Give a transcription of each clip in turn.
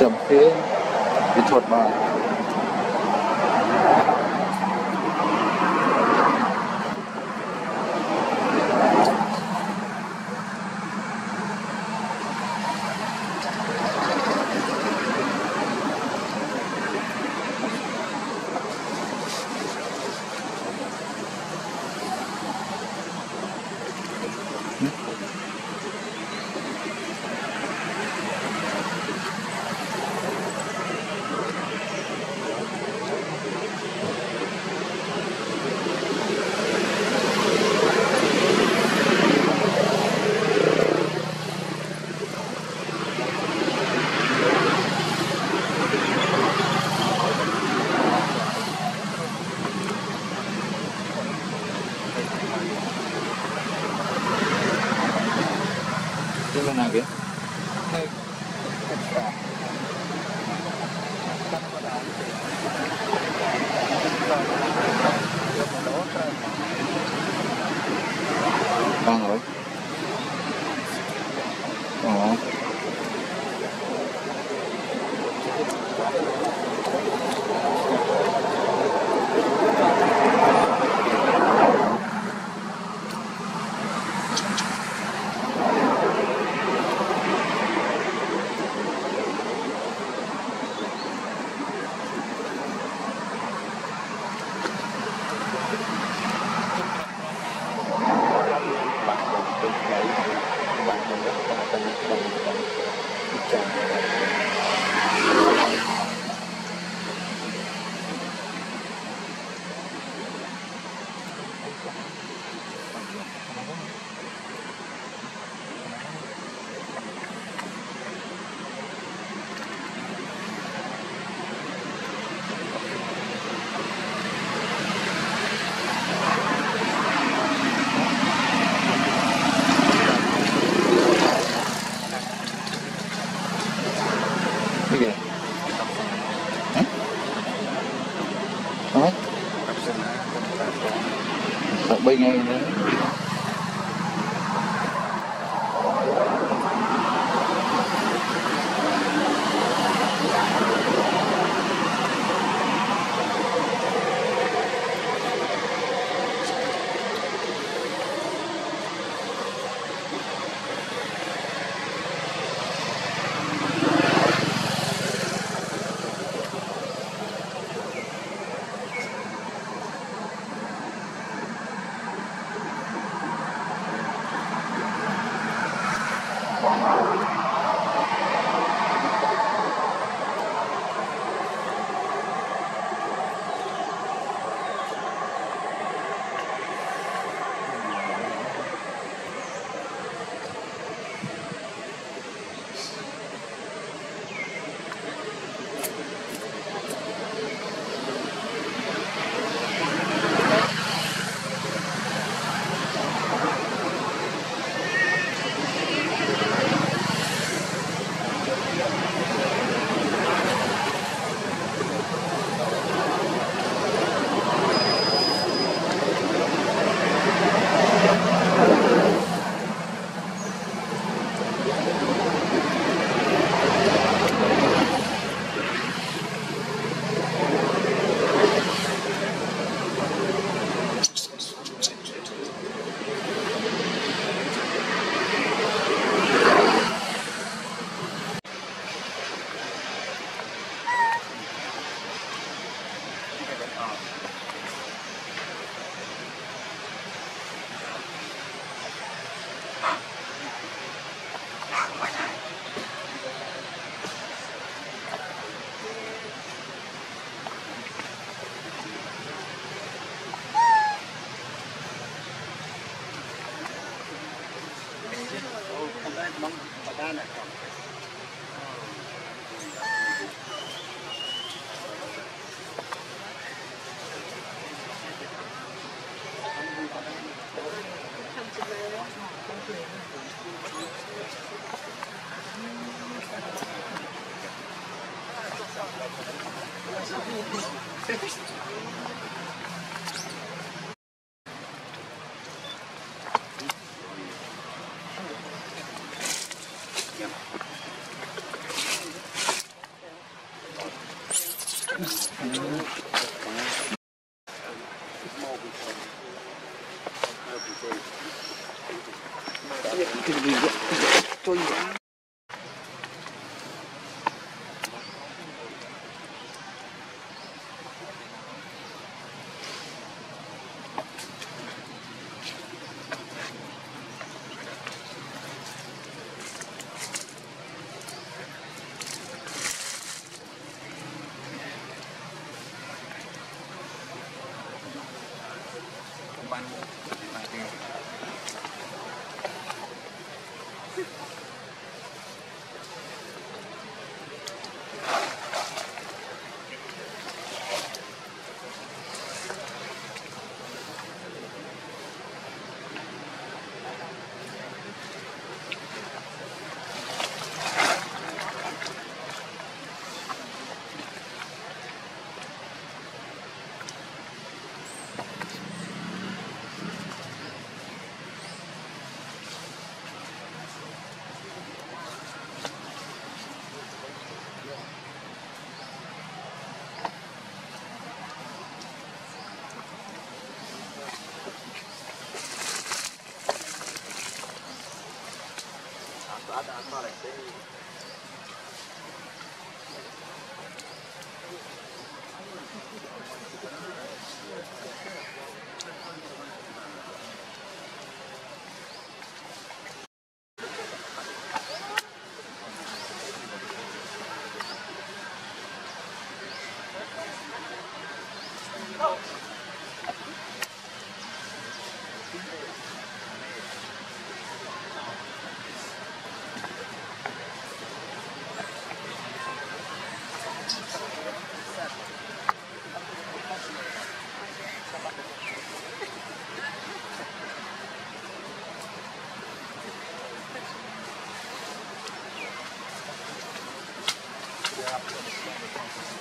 chấm thế kỹ thuật mà. Bây ngay nữa. have to understand the concept.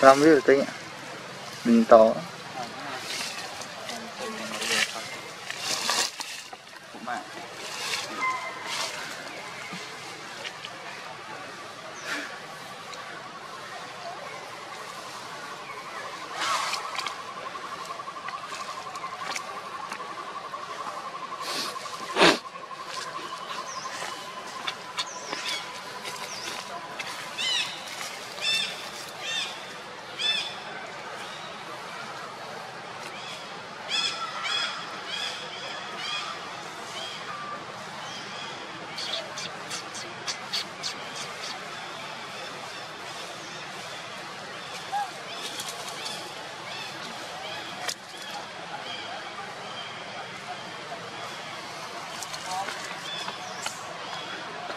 Không biết được tính ạ. Bình tỏ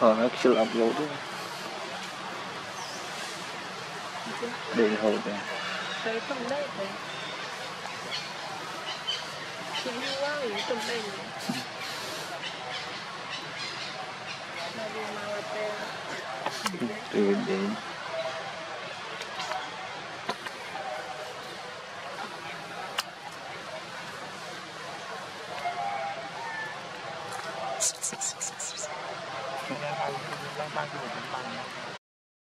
nó chưa upload đấy. Để hồi này. Đấy không đấy. Chị yêu ai trong đây. Từ đến. Hãy subscribe cho kênh Ghiền Mì Gõ để không bỏ lỡ những video hấp dẫn.